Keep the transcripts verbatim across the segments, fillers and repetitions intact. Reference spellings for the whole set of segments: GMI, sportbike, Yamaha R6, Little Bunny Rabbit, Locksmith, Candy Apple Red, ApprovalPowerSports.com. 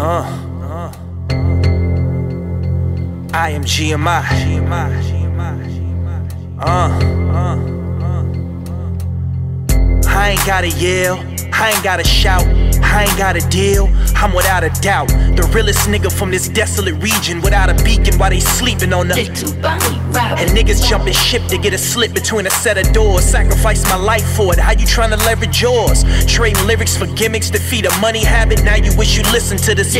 Uh, uh. I am G M I. Uh, uh. I ain't gotta yell, I ain't gotta shout, I ain't gotta deal, I'm without a doubt the realest nigga from this desolate region without a beacon while they sleeping on the and niggas jumping ship to get a slip between a set of doors. Sacrifice my life for it, how you trying to leverage yours? Trading lyrics for gimmicks to feed a money habit, now you wish you listened to this.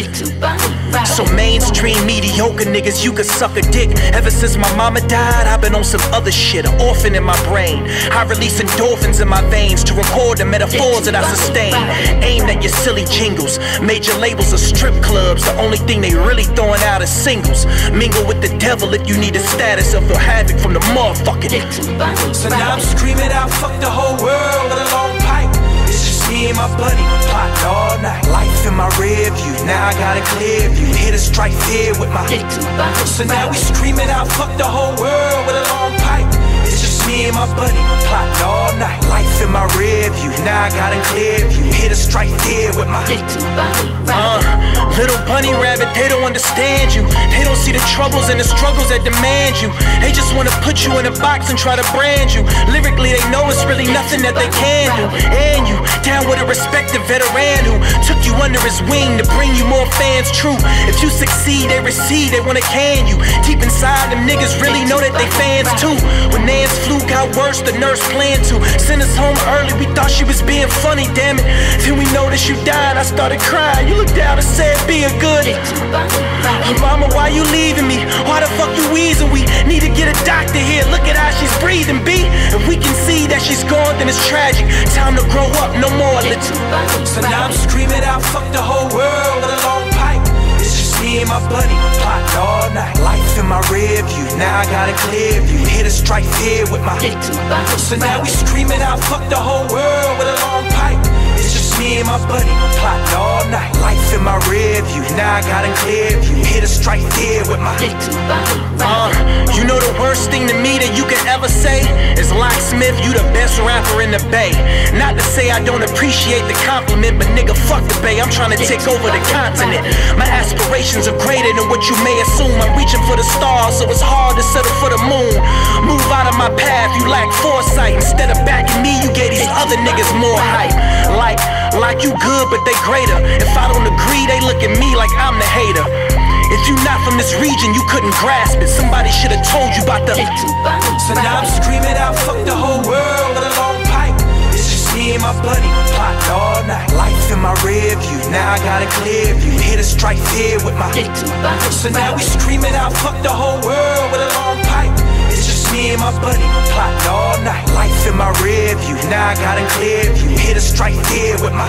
So mainstream mediocre niggas, you could suck a dick. Ever since my mama died, I've been on some other shit, an orphan in my brain. I release endorphins in my veins to record the metaphors that I sustain. Aimed at your silly jingles, major labels are strip clubs, the only thing they really throwing out is singles. Mingle with the devil if you need a status or feel havoc from the motherfucking. So now I'm screaming out, fuck the whole world with a long pipe. It's just me and my buddy, plotting all night. Life in my rear view, now I got a clear view. Hit a strike fear with my. So now we screaming out, fuck the whole world with a long pipe. It's just me and my buddy, plotting all night. Life in my rear view, now I got a clear view. Hit a strike fear with my. Uh, little bunny rabbit, they don't understand you. They don't see the troubles and the struggles that demand you. They just wanna put you in a box and try to brand you. Lyrically, they know it's really nothing that they can do. And you, down with a respected veteran who took you under his wing to bring you more fans, true. If you succeed, they recede, they wanna can you. Deep inside, them niggas really know that they fans too. When Nan's flu got worse, the nurse planned to send us home early, we thought she was being funny, damn it. Then we noticed you died, I started crying. You looked down and said, be a good. Hey mama, why you leaving me? Why the fuck you wheezing? We need to get a doctor here. Look at how she's breathing, B. If we can see that she's gone, then it's tragic. Time to grow up, no more. So now I'm screaming out, fuck the whole world with a long pipe. It's just me and my buddy, plotting all night. Life in my rear view, now I got a clear view. Hit a strike fear with my. So now we screaming out, fuck the whole world with a long pipe. It's just me and my buddy, plotting all night. Life in my rear view, now I got a clear view. Hit a strike there with my. Uh, you know the worst thing to me that you could ever say is Locksmith, you the best rapper in the Bay. Not to say I don't appreciate the compliment, but nigga, fuck the Bay, I'm trying to take over the continent. My aspirations are greater than what you may assume. I'm reaching for the stars, so it's hard to settle for the moon. Move out of my path, you lack foresight. Instead of backing me, you gave these other niggas more hype. Like, like you good, but they greater. If I don't agree, they look at me like I'm the hater. If you not from this region, you couldn't grasp it. Somebody should have told you about the. So now I'm screaming out, fuck the whole world with a long pipe. It's just me and my buddy, plotting all night. Life in my rear view, now I got a clear view. Hit a strike fear with my. So now we screaming out, fuck the whole world with a long pipe. It's just me and my buddy, plotting all night. Life in my rear view, now I got a clear view. Hit a strike fear with my.